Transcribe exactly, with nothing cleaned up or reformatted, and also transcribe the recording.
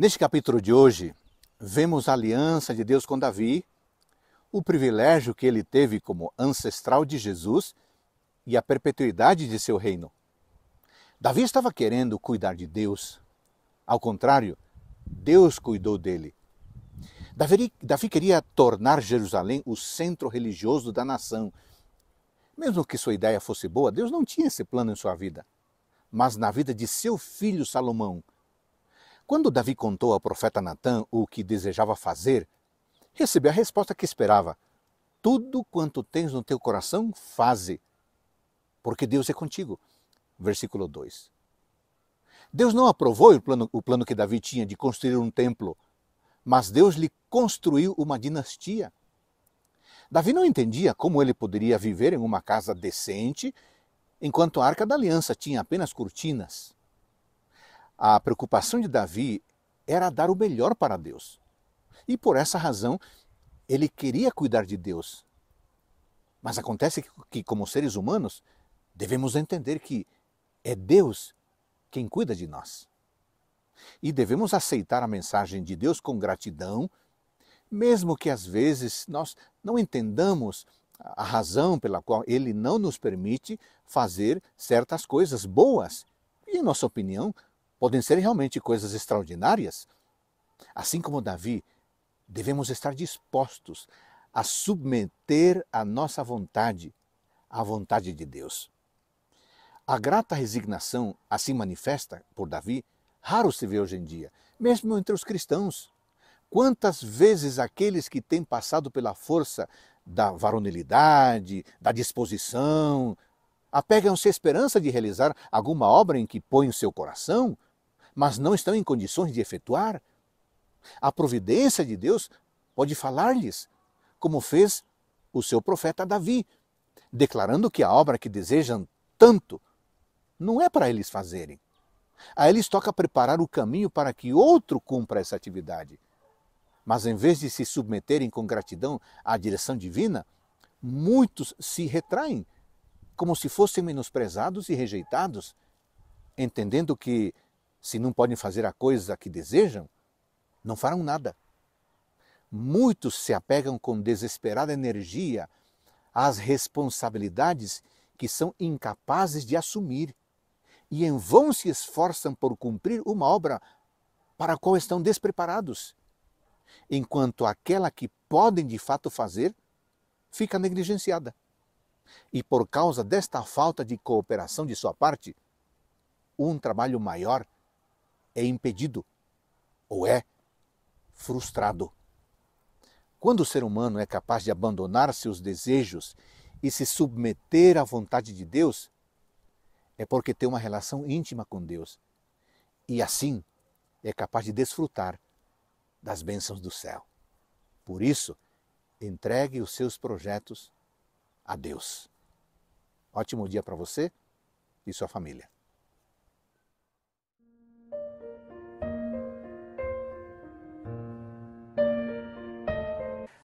Neste capítulo de hoje, vemos a aliança de Deus com Davi, o privilégio que ele teve como ancestral de Jesus e a perpetuidade de seu reino. Davi estava querendo cuidar de Deus. Ao contrário, Deus cuidou dele. Davi, Davi queria tornar Jerusalém o centro religioso da nação. Mesmo que sua ideia fosse boa, Deus não tinha esse plano em sua vida, mas na vida de seu filho Salomão. Quando Davi contou ao profeta Natã o que desejava fazer, recebeu a resposta que esperava. Tudo quanto tens no teu coração, faze, porque Deus é contigo. Versículo dois. Deus não aprovou o plano, o plano que Davi tinha de construir um templo, mas Deus lhe construiu uma dinastia. Davi não entendia como ele poderia viver em uma casa decente, enquanto a Arca da Aliança tinha apenas cortinas. A preocupação de Davi era dar o melhor para Deus. E por essa razão, ele queria cuidar de Deus. Mas acontece que, como seres humanos, devemos entender que é Deus quem cuida de nós. E devemos aceitar a mensagem de Deus com gratidão, mesmo que às vezes nós não entendamos a razão pela qual Ele não nos permite fazer certas coisas boas, e, em nossa opinião, podem ser realmente coisas extraordinárias. Assim como Davi, devemos estar dispostos a submeter a nossa vontade à vontade de Deus. A grata resignação assim manifesta por Davi raro se vê hoje em dia, mesmo entre os cristãos. Quantas vezes aqueles que têm passado pela força da varonilidade, da disposição, apegam-se à esperança de realizar alguma obra em que põem o seu coração, mas não estão em condições de efetuar? A providência de Deus pode falar-lhes, como fez o seu profeta Davi, declarando que a obra que desejam tanto não é para eles fazerem. A eles toca preparar o caminho para que outro cumpra essa atividade. Mas em vez de se submeterem com gratidão à direção divina, muitos se retraem, como se fossem menosprezados e rejeitados, entendendo que, se não podem fazer a coisa que desejam, não farão nada. Muitos se apegam com desesperada energia às responsabilidades que são incapazes de assumir, e em vão se esforçam por cumprir uma obra para a qual estão despreparados, enquanto aquela que podem de fato fazer fica negligenciada. E por causa desta falta de cooperação de sua parte, um trabalho maior é impedido ou é frustrado. Quando o ser humano é capaz de abandonar seus desejos e se submeter à vontade de Deus, é porque tem uma relação íntima com Deus e assim é capaz de desfrutar das bênçãos do céu. Por isso, entregue os seus projetos a Deus. Ótimo dia para você e sua família.